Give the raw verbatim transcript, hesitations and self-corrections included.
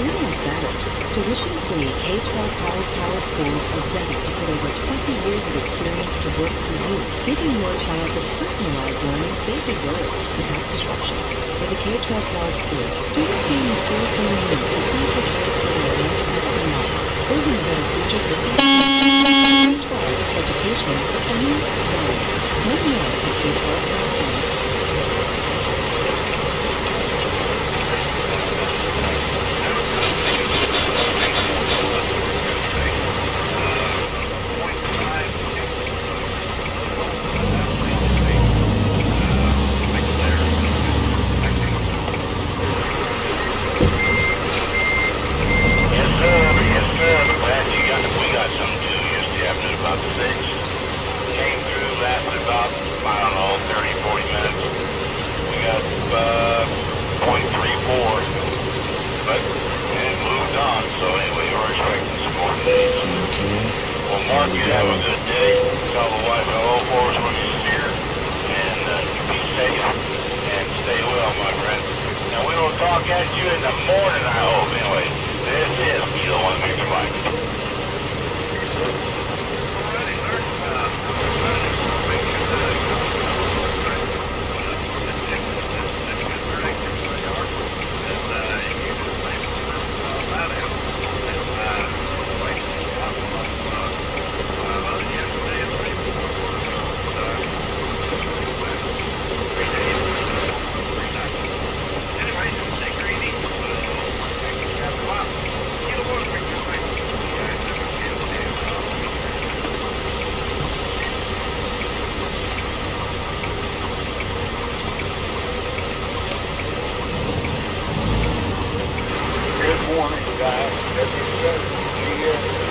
Students battled tuition-free K twelve college power schools are dedicated with over twenty years of experience to work for you, giving your child the personalized learning they deserve without disruption. With the K twelve college schools, students gain the skills they need to teach the kids in their life and life, building a better future for each K twelve education and new values. Learn more at K twelve dot com. Good morning, guys. That's it.